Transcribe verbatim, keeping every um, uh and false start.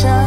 Sure.